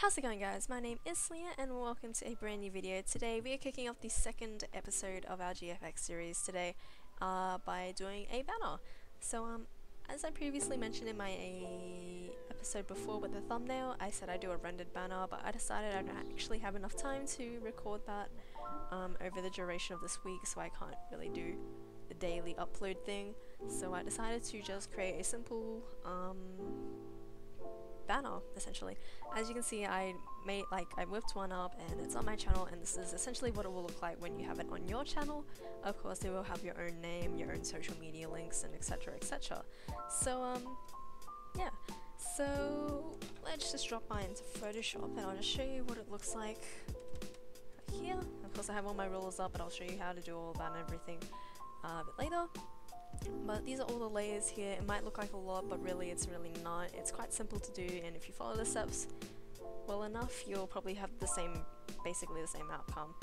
How's it going, guys? My name is Leah and welcome to a brand new video. Today we are kicking off the second episode of our GFX series today by doing a banner. So as I previously mentioned in my episode before with the thumbnail, I said I do a rendered banner, but I decided I don't actually have enough time to record that over the duration of this week, so I can't really do the daily upload thing. So I decided to just create a simple banner, essentially. As you can see, I whipped one up and it's on my channel, and this is essentially what it will look like when you have it on your channel. Of course, they will have your own name, your own social media links, and etc, etc. So yeah, so let's just drop mine into Photoshop and I'll just show you what it looks like here. Of course, I have all my rulers up, but I'll show you how to do all that and everything a bit later. But these are all the layers here. It might look like a lot, but really it's really not. It's quite simple to do, and if you follow the steps well enough, you'll probably have the same, basically the same outcome.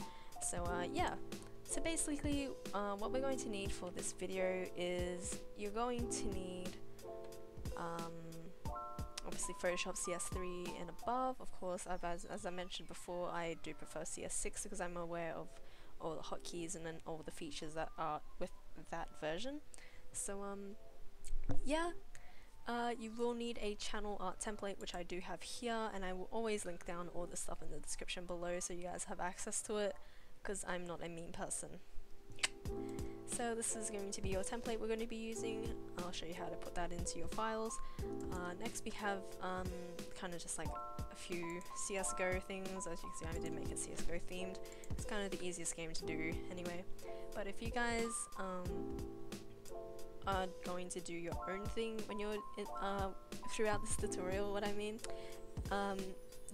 So yeah, so basically what we're going to need for this video is you're going to need obviously Photoshop CS3 and above. Of course, as I mentioned before, I do prefer CS6 because I'm aware of all the hotkeys and then all the features that are with that version. So yeah, you will need a channel art template, which I do have here, and I will always link down all the stuff in the description below so you guys have access to it, because I'm not a mean person. So this is going to be your template we're going to be using. I'll show you how to put that into your files. Next we have kind of just like a few CSGO things. As you can see, I did make it CSGO themed. It's kind of the easiest game to do anyway. But if you guys are going to do your own thing when you're throughout this tutorial,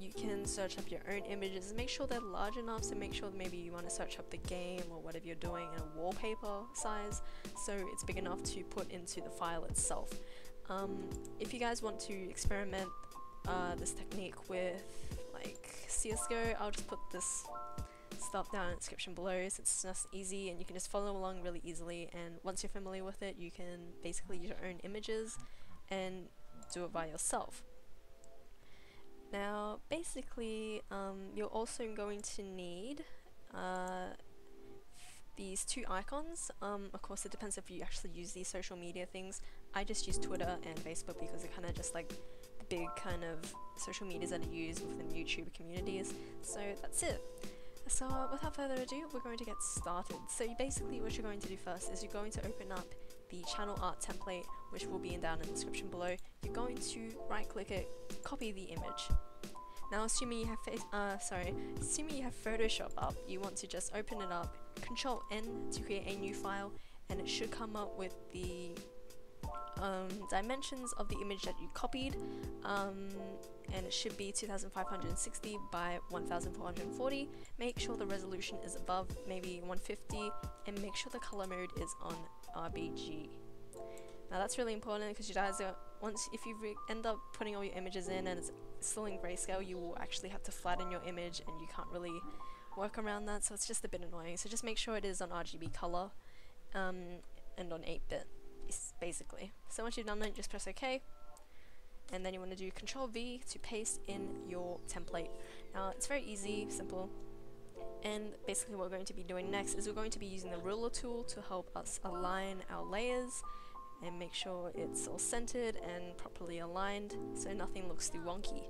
you can search up your own images and make sure they're large enough. So make sure that maybe you want to search up the game or whatever you're doing in a wallpaper size, so it's big enough to put into the file itself. If you guys want to experiment this technique with like CSGO, I'll just put this stuff down in the description below, so it's just easy and you can just follow along really easily. And once you're familiar with it, you can basically use your own images and do it by yourself. Now basically you're also going to need these two icons. Of course, it depends if you actually use these social media things. I just use Twitter and Facebook because they're kind of just like the big kind of social medias that are used within YouTube communities. So that's it. So without further ado, we're going to get started. So basically what you're going to do first is you're going to open up the channel art template, which will be down in the description below. You're going to right click it, copy the image. Now assuming you have Photoshop up, you want to just open it up, Control N to create a new file, and it should come up with the dimensions of the image that you copied, and it should be 2560 by 1440. Make sure the resolution is above maybe 150, and make sure the color mode is on RGB. Now that's really important, because you guys are, if you end up putting all your images in and it's still in grayscale, you will actually have to flatten your image and you can't really work around that, so it's just a bit annoying. So just make sure it is on RGB color and on 8-bit. Basically, so once you've done that, you just press OK, and then you want to do Control V to paste in your template. Now it's very easy, simple, and basically what we're going to be doing next is we're going to be using the ruler tool to help us align our layers and make sure it's all centered and properly aligned, so nothing looks too wonky.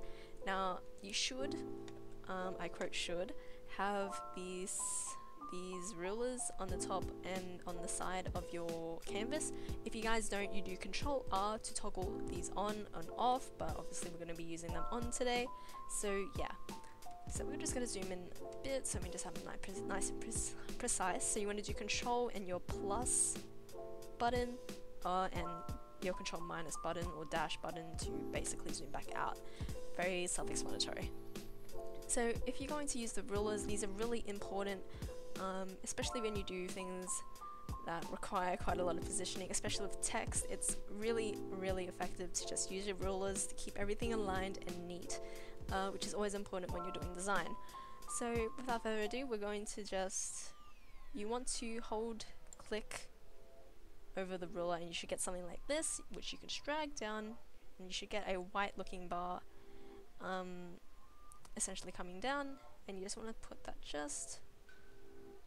Now you should, I quote should, have these rulers on the top and on the side of your canvas. If you guys don't, you do Control R to toggle these on and off, but obviously we're going to be using them on today. So yeah, so we're just going to zoom in a bit, so we just have it nice and precise. So you want to do Control and your plus button and your Control minus button or dash button to basically zoom back out. Very self-explanatory. So if you're going to use the rulers, these are really important, especially when you do things that require quite a lot of positioning, especially with text. It's really, really effective to just use your rulers to keep everything aligned and neat, which is always important when you're doing design. So without further ado, we're going to just, you want to hold click over the ruler and you should get something like this, which you can drag down, and you should get a white looking bar essentially coming down, and you just want to put that just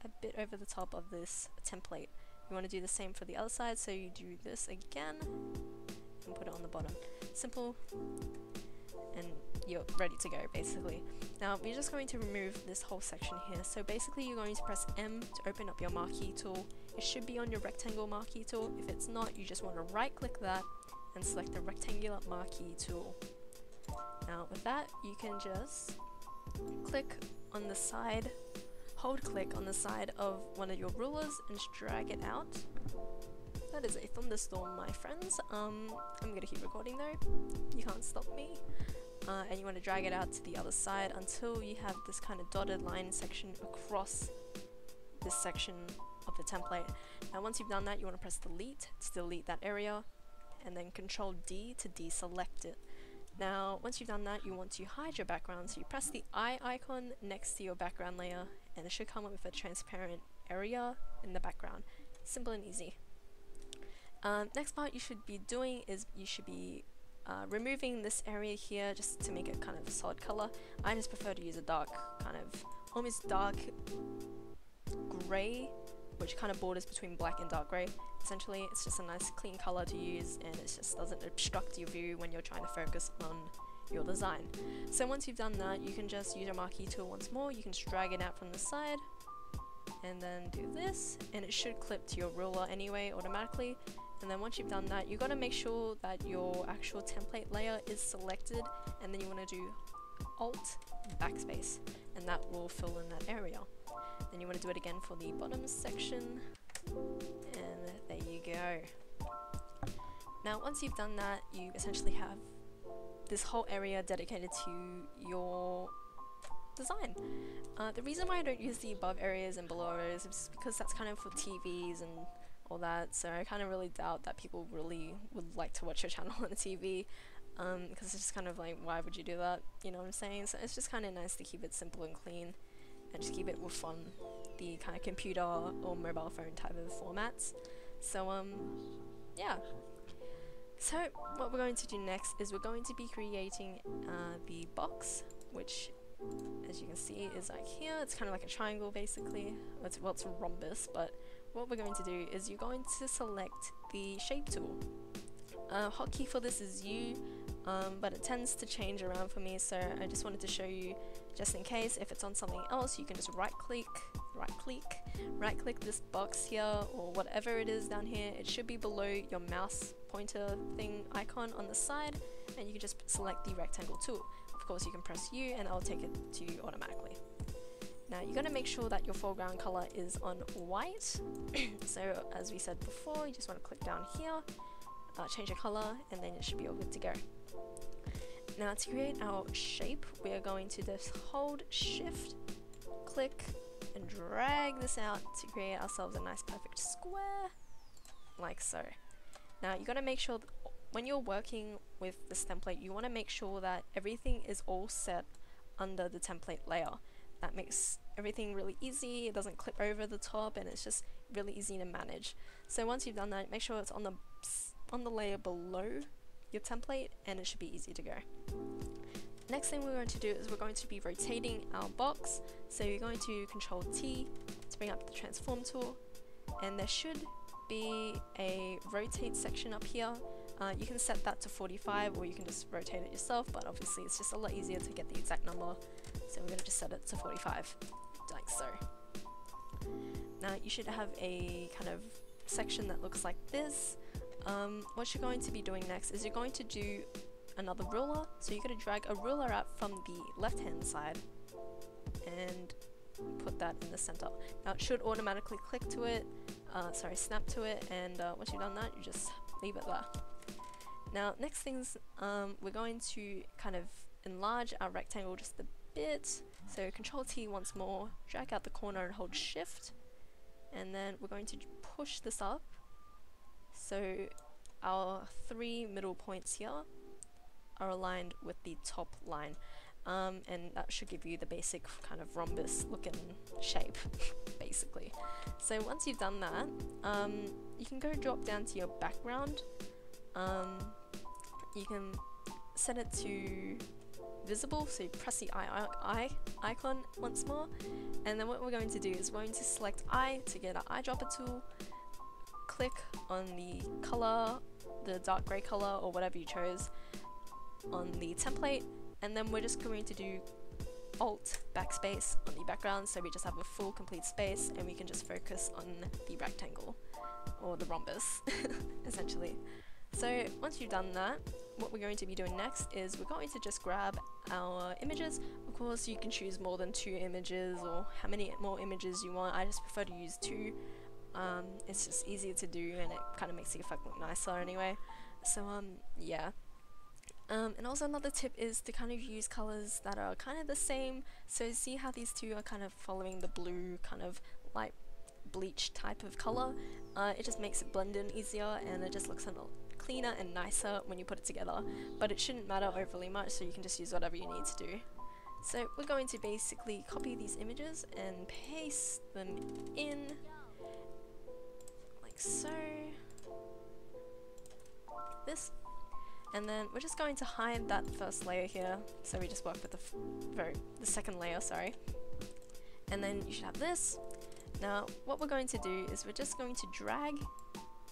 a bit over the top of this template. You want to do the same for the other side, so you do this again and put it on the bottom. Simple, and you're ready to go basically. Now we're just going to remove this whole section here. So basically you're going to press M to open up your marquee tool. It should be on your rectangle marquee tool. If it's not, you just want to right click that and select the rectangular marquee tool. Now with that, you can just click on the side, hold click on the side of one of your rulers and just drag it out. That is a thunderstorm, my friends. I'm gonna keep recording though, you can't stop me. And you want to drag it out to the other side until you have this kind of dotted line section across this section of the template. Now once you've done that, you want to press delete to delete that area, and then Control D to deselect it. Now once you've done that, you want to hide your background, so you press the eye icon next to your background layer and it should come up with a transparent area in the background. Simple and easy. Next part you should be doing is you should be removing this area here just to make it kind of a solid color. I just prefer to use a dark kind of almost dark grey, which kind of borders between black and dark grey. Essentially it's just a nice clean color to use, and it just doesn't obstruct your view when you're trying to focus on your design. So once you've done that, you can just use your marquee tool once more. You can just drag it out from the side and then do this, and it should clip to your ruler anyway automatically. And then once you've done that, you've got to make sure that your actual template layer is selected, and then you want to do Alt Backspace, and that will fill in that area. Then you want to do it again for the bottom section, and there you go. Now once you've done that, you essentially have this whole area dedicated to your design. The reason why I don't use the above areas and below areas is because that's kind of for TVs and all that, so I kind of really doubt that people really would like to watch your channel on the TV, because it's just kind of like, why would you do that, you know what I'm saying? So it's just kind of nice to keep it simple and clean and just keep it with on the kind of computer or mobile phone type of formats. So yeah, so what we're going to do next is we're going to be creating the box, which as you can see is like here. It's kind of like a triangle basically. It's, well, it's a rhombus, but what we're going to do is you're going to select the shape tool. Hotkey for this is U, but it tends to change around for me, so I just wanted to show you just in case. If it's on something else, you can just right click this box here or whatever it is down here. It should be below your mouse pointer thing icon on the side, and you can just select the rectangle tool. Of course you can press U and I'll take it to you automatically. Now you're going to make sure that your foreground color is on white. So as we said before, you just want to click down here, change your color, and then it should be all good to go. Now to create our shape, we are going to just hold shift, click, and drag this out to create ourselves a nice perfect square, like so. Now you're going to make sure that when you're working with this template, you want to make sure that everything is all set under the template layer. That makes everything really easy, it doesn't clip over the top, and it's just really easy to manage. So once you've done that, make sure it's on the layer below your template, and it should be easy to go. Next thing we're going to do is we're going to be rotating our box. So you're going to Control T to bring up the transform tool, and there should be a rotate section up here. You can set that to 45, or you can just rotate it yourself, but obviously it's just a lot easier to get the exact number. So we're going to just set it to 45, like so. Now you should have a kind of section that looks like this. What you're going to be doing next is you're going to do another ruler. So you're going to drag a ruler out from the left-hand side and put that in the center. Now it should automatically click to it, snap to it, and once you've done that, you just leave it there. Now next things, we're going to kind of enlarge our rectangle just a bit. So Control T once more, drag out the corner and hold shift, and then we're going to push this up so our three middle points here are aligned with the top line, and that should give you the basic kind of rhombus looking shape basically. So once you've done that, you can go drop down to your background. You can set it to visible, so press the eye icon once more, and then what we're going to do is we're going to select eye to get our eyedropper tool, click on the color, the dark grey color or whatever you chose on the template, and then we're just going to do Alt backspace on the background so we just have a full complete space and we can just focus on the rectangle or the rhombus essentially. So once you've done that, what we're going to be doing next is we're going to just grab our images. Of course you can choose more than 2 images or how many more images you want. I just prefer to use 2. It's just easier to do and it kind of makes the effect look nicer anyway. So yeah. And also another tip is to kind of use colours that are kind of the same, so see how these two are kind of following the blue kind of light bleach type of colour. It just makes it blend in easier and it just looks a lot cleaner and nicer when you put it together, but it shouldn't matter overly much, so you can just use whatever you need to do. So we're going to basically copy these images and paste them in, like so, like this. And then we're just going to hide that first layer here, so we just work with the second layer, sorry. And then you should have this. Now what we're going to do is we're just going to drag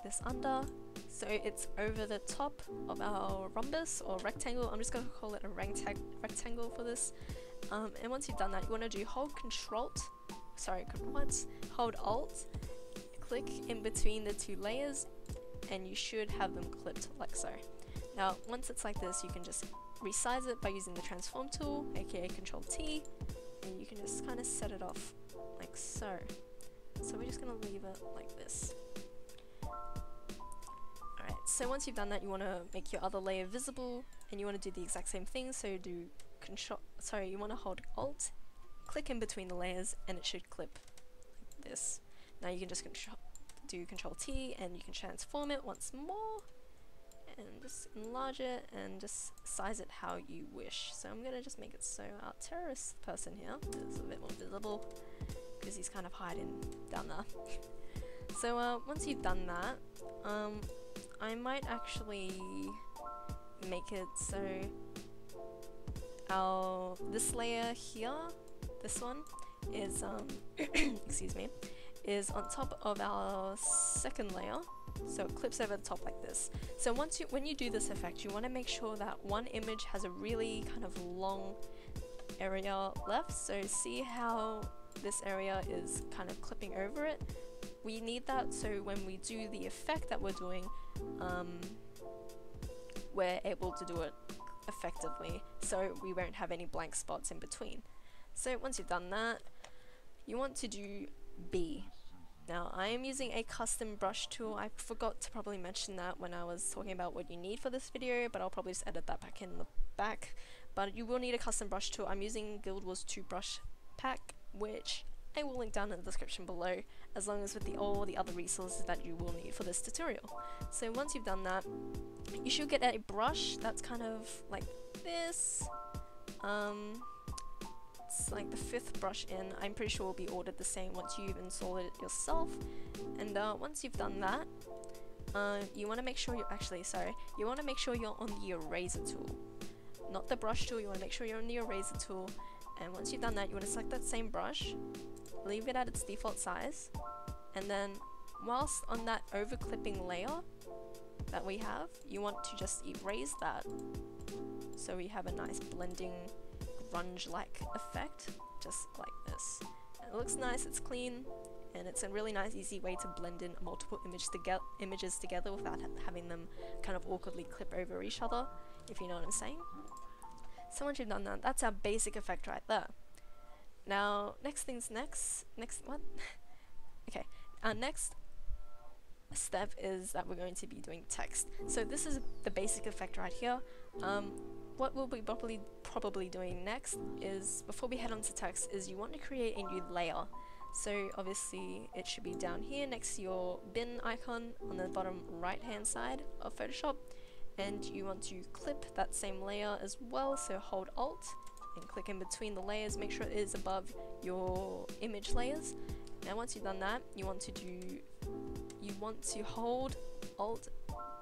this under, so it's over the top of our rhombus or rectangle. I'm just going to call it a rectangle for this. And once you've done that, you want to do hold Alt, click in between the 2 layers, and you should have them clipped like so. Now once it's like this, you can just resize it by using the transform tool, aka Control T, and you can just kind of set it off like so. So we're just going to leave it like this. Alright, so once you've done that, you want to make your other layer visible, and you want to do the exact same thing, so you want to hold Alt, click in between the layers, and it should clip like this. Now you can just do Control T, and you can transform it once more, and just enlarge it and just size it how you wish. So I'm gonna just make it so our terrorist person here is a bit more visible because he's kind of hiding down there. So once you've done that, I might actually make it so our this layer here, this one is excuse me, is on top of our second layer, so it clips over the top like this. So when you do this effect, you want to make sure that one image has a really kind of long area left, so see how this area is kind of clipping over it. We need that so when we do the effect that we're doing, we're able to do it effectively, so we won't have any blank spots in between. So once you've done that, you want to do B. Now I am using a custom brush tool. I forgot to probably mention that when I was talking about what you need for this video, but I'll probably just edit that back in the back. But you will need a custom brush tool. I'm using Guild Wars 2 brush pack, which I will link down in the description below, as long as with all the other resources that you will need for this tutorial. So once you've done that, you should get a brush that's kind of like this. Like the 5th brush in, I'm pretty sure will be ordered the same once you've installed it yourself. And once you've done that, you want to make sure you're on the eraser tool, not the brush tool. You want to make sure you're on the eraser tool, and once you've done that, you want to select that same brush, leave it at its default size, and then whilst on that over clipping layer that we have, you want to just erase that so we have a nice blending grunge-like effect, just like this. And it looks nice, it's clean, and it's a really nice easy way to blend in multiple images together without having them kind of awkwardly clip over each other, if you know what I'm saying. So once you've done that, that's our basic effect right there. Now our next step is that we're going to be doing text. So this is the basic effect right here. What we'll be probably doing next is, before we head on to text, is you want to create a new layer. So obviously it should be down here next to your bin icon on the bottom right hand side of Photoshop, and you want to clip that same layer as well, so hold Alt and click in between the layers, make sure it is above your image layers. And once you've done that, you want to hold Alt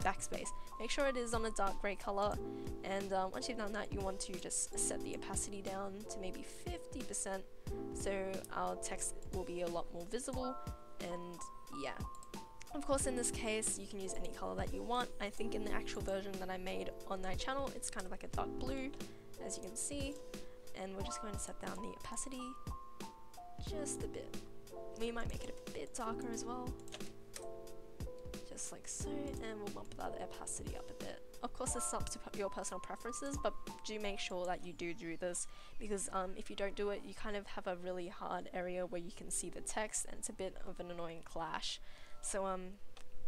backspace. Make sure it is on a dark grey colour, and once you've done that, you want to just set the opacity down to maybe 50%, so our text will be a lot more visible. And yeah, of course in this case you can use any colour that you want. I think in the actual version that I made on my channel, it's kind of like a dark blue, as you can see, and we're just going to set down the opacity just a bit. We might make it a bit darker as well, just like so, and we'll bump that opacity up a bit. Of course this is up to your personal preferences, but do make sure that you do this, because if you don't do it, you kind of have a really hard area where you can see the text, and it's a bit of an annoying clash. So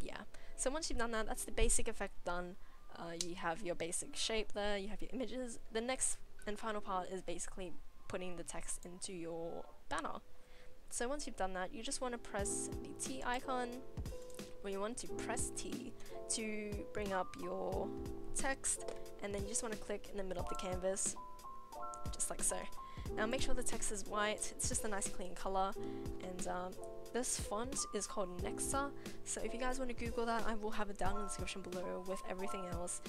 yeah, so once you've done that, that's the basic effect done. You have your basic shape there, you have your images. The next and final part is basically putting the text into your banner. So once you've done that, you just want to press the T icon, or you want to press T to bring up your text, and then you just want to click in the middle of the canvas, just like so. Now make sure the text is white, it's just a nice clean colour, and this font is called Nexa, so if you guys want to Google that, I will have it down in the description below with everything else.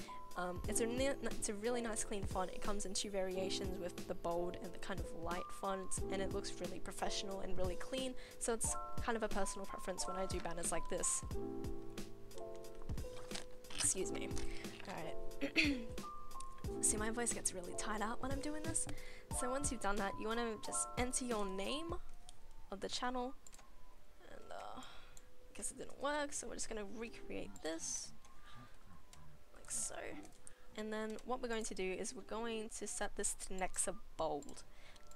It's a really nice clean font. It comes in two variations, with the bold and the kind of light font, and it looks really professional and really clean, so it's kind of a personal preference when I do banners like this. Excuse me. Alright. See, my voice gets really tied out when I'm doing this. So once you've done that, you want to just enter your name of the channel. I guess it didn't work, so we're just going to recreate this like so, and then what we're going to do is we're going to set this to Nexa bold.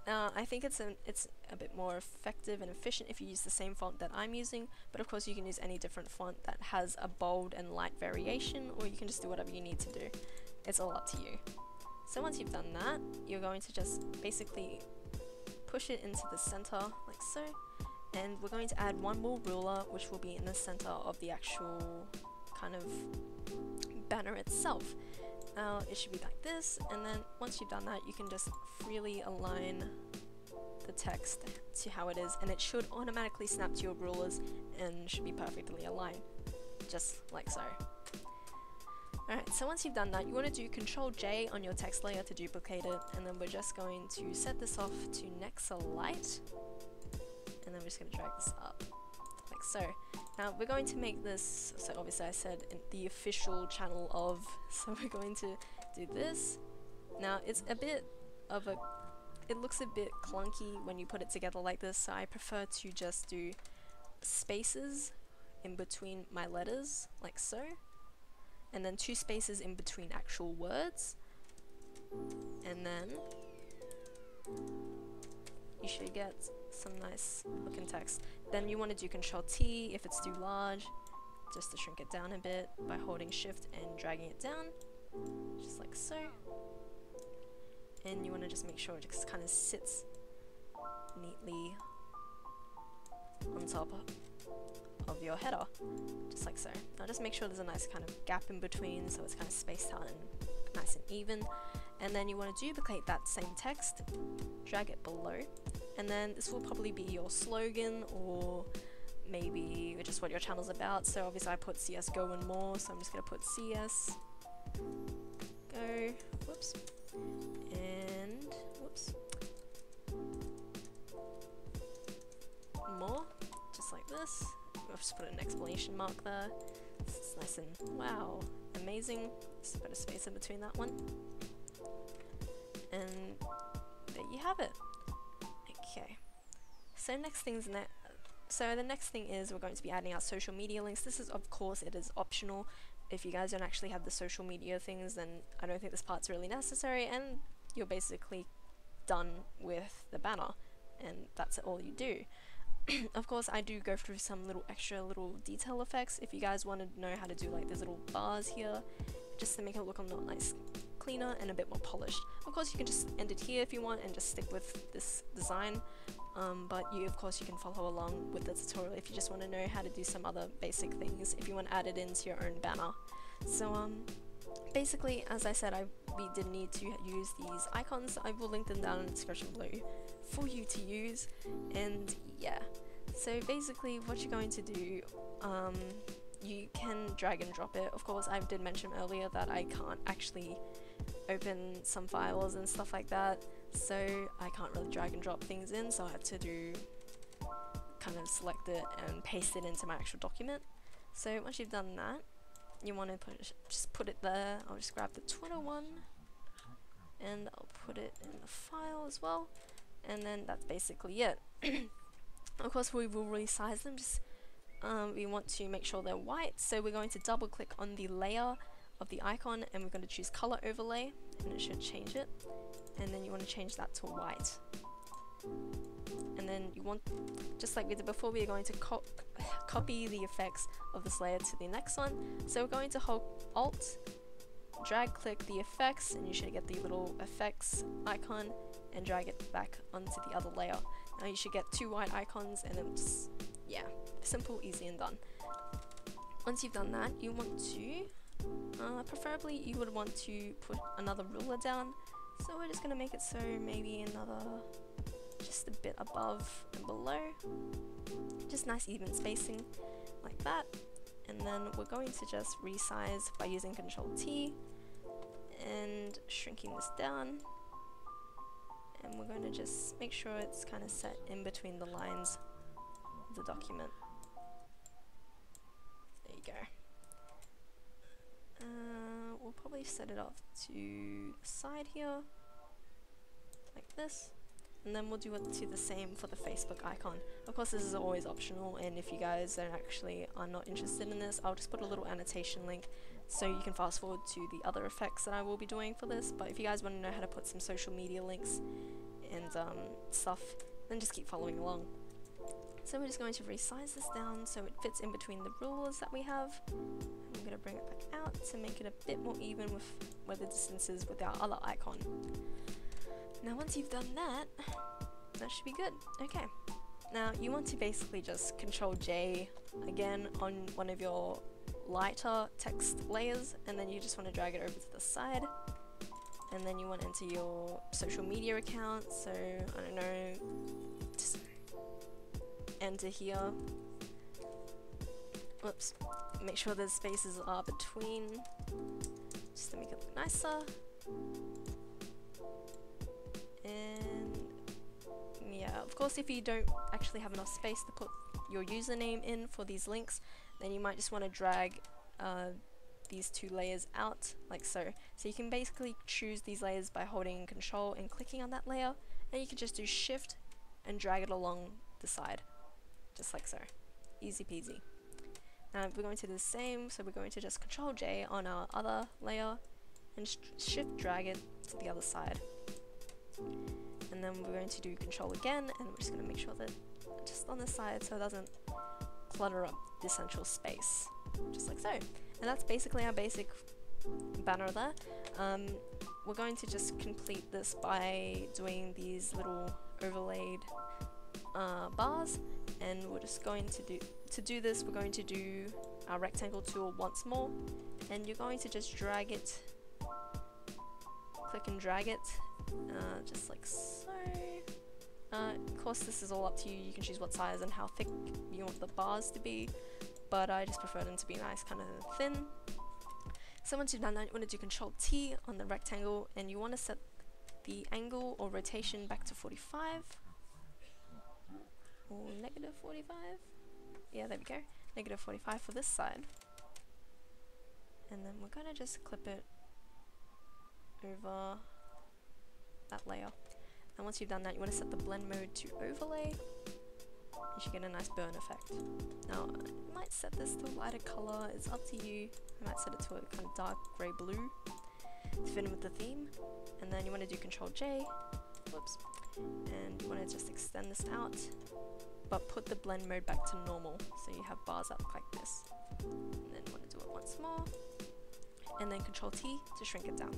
Now I think it's a bit more effective and efficient if you use the same font that I'm using, but of course you can use any different font that has a bold and light variation, or you can just do whatever you need to do. It's all up to you. So once you've done that, you're going to just basically push it into the center like so, and we're going to add one more ruler, which will be in the center of the actual kind of banner itself. Now it should be like this, and then once you've done that, you can just freely align the text to how it is, and it should automatically snap to your rulers and should be perfectly aligned, just like so. Alright, so once you've done that, you want to do Control J on your text layer to duplicate it, and then we're just going to set this off to Nexa Light. And then we're just going to drag this up, like so. Now we're going to make this, so obviously I said the official channel of, so we're going to do this. Now it's a bit of a, it looks a bit clunky when you put it together like this, so I prefer to just do spaces in between my letters, like so. And then two spaces in between actual words. And then you should get some nice looking text. Then you want to do Control T if it's too large, just to shrink it down a bit by holding Shift and dragging it down, just like so. And you want to just make sure it just kind of sits neatly on top of your header, just like so. Now just make sure there's a nice kind of gap in between, so it's kind of spaced out and nice and even. And then you want to duplicate that same text, drag it below, and then this will probably be your slogan, or maybe just what your channel's about. So obviously I put CS:GO and more, so I'm just going to put CS:GO, whoops, and whoops, more, just like this. I'll just put an exclamation mark there, it's nice and wow, amazing. Just put a space in between that one, and there you have it. Okay, so the next thing is we're going to be adding our social media links. This is, of course, it is optional. If you guys don't actually have the social media things, then I don't think this part's really necessary, and you're basically done with the banner, and that's all you do. Of course, I do go through some little extra little detail effects if you guys want to know how to do like these little bars here, just to make it look a lot nice, cleaner and a bit more polished. Of course, you can just end it here if you want and just stick with this design, but you, of course, you can follow along with the tutorial if you just want to know how to do some other basic things, if you want to add it into your own banner. So basically, as I said, we did need to use these icons. I will link them down in the description below for you to use. And yeah, so basically what you're going to do you can drag and drop it. Of course, I did mention earlier that I can't actually open some files and stuff like that, so I can't really drag and drop things in, so I had to do kind of select it and paste it into my actual document. So once you've done that, you want to just put it there. I'll just grab the Twitter one and I'll put it in the file as well, and then that's basically it. Of course, we will resize them. Just we want to make sure they're white, so we're going to double click on the layer of the icon and we're going to choose color overlay, and it should change it, and then you want to change that to white. And then you want, just like we did before, we're going to copy the effects of this layer to the next one. So we're going to hold Alt, drag click the effects, and you should get the little effects icon, and drag it back onto the other layer. Now you should get two white icons, and then just, yeah, simple, easy and done. Once you've done that, you want to preferably you would want to put another ruler down, so we're just going to make it so maybe another, just a bit above and below, just nice even spacing like that. And then we're going to just resize by using Ctrl+T and shrinking this down, and we're going to just make sure it's kind of set in between the lines of the document. There you go. We'll probably set it off to the side here, like this, and then we'll do it to the same for the Facebook icon. Of course, this is always optional, and if you guys don't actually are not interested in this, I'll just put a little annotation link so you can fast forward to the other effects that I will be doing for this. But if you guys want to know how to put some social media links and stuff, then just keep following along. So we're just going to resize this down so it fits in between the rulers that we have. I'm going to bring it back out to make it a bit more even with where the distance is with our other icon. Now once you've done that, that should be good. Okay. Now you want to basically just Ctrl+J again on one of your lighter text layers, and then you just want to drag it over to the side. And then you want to enter your social media account, so I don't know, just enter here. Whoops. Make sure the spaces are between, just to make it look nicer. And yeah, of course, if you don't actually have enough space to put your username in for these links, then you might just want to drag these two layers out like so. So you can basically choose these layers by holding Control and clicking on that layer, and you can just do Shift and drag it along the side. Just like so. Easy peasy. Now we're going to do the same, so we're going to just Ctrl+J on our other layer and shift drag it to the other side. And then we're going to do Ctrl again, and we're just going to make sure that just on the side so it doesn't clutter up the central space. Just like so. And that's basically our basic banner there. We're going to just complete this by doing these little overlaid bars, and we're just going to do this. We're going to do our rectangle tool once more, and you're going to just drag it, click and drag it, just like so. Of course, this is all up to you. You can choose what size and how thick you want the bars to be, but I just prefer them to be nice, kind of thin. So once you've done that, you want to do Ctrl+T on the rectangle, and you want to set the angle or rotation back to 45. Or -45. Yeah, there we go. -45 for this side. And then we're gonna just clip it over that layer. And once you've done that, you want to set the blend mode to overlay. You should get a nice burn effect. Now, I might set this to a lighter color. It's up to you. I might set it to a kind of dark grey blue to fit in with the theme. And then you want to do Ctrl+J. Whoops. And you want to just extend this out, but put the blend mode back to normal, so you have bars up like this. And then you want to do it once more, and then Ctrl+T to shrink it down.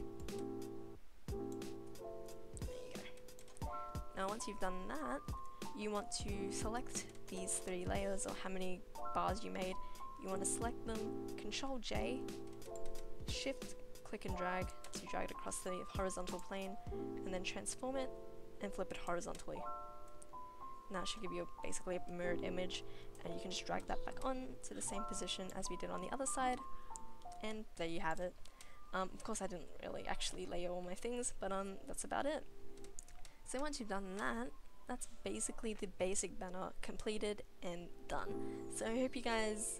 There you go. Now once you've done that, you want to select these three layers, or how many bars you made. You want to select them, Ctrl+J, Shift, click and drag to drag it across the horizontal plane, and then transform it and flip it horizontally. and that should give you basically a mirrored image, and you can just drag that back on to the same position as we did on the other side, and there you have it. Of course I didn't really actually layer all my things, but that's about it. So once you've done that, that's basically the basic banner completed and done. So I hope you guys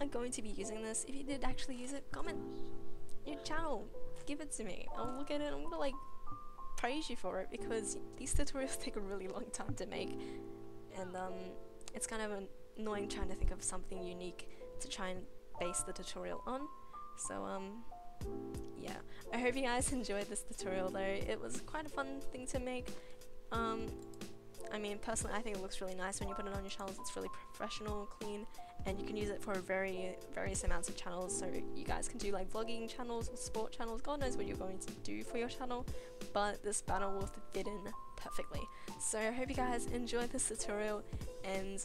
are going to be using this. If you did actually use it, comment your channel, give it to me, I'll look at it and I'm gonna like praise you for it, because these tutorials take a really long time to make, and it's kind of annoying trying to think of something unique to try and base the tutorial on. So yeah, I hope you guys enjoyed this tutorial though. It was quite a fun thing to make. I mean, personally I think it looks really nice when you put it on your channels. It's really professional, clean, and you can use it for various amounts of channels. So you guys can do like vlogging channels or sport channels, God knows what you're going to do for your channel, but this banner will fit in perfectly. So I hope you guys enjoyed this tutorial, and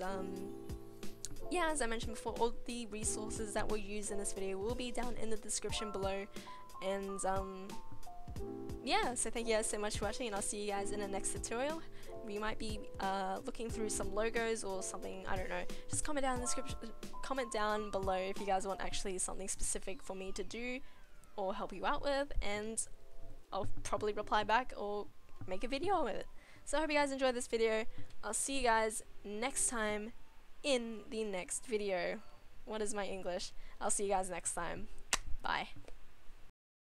yeah, as I mentioned before, all the resources that were used in this video will be down in the description below, and yeah, so thank you guys so much for watching, and I'll see you guys in the next tutorial. We might be looking through some logos or something, I don't know. Just comment down in the description, comment down below if you guys want actually something specific for me to do or help you out with, and I'll probably reply back or make a video with it. So I hope you guys enjoyed this video. I'll see you guys next time in the next video. What is my English? I'll see you guys next time. Bye.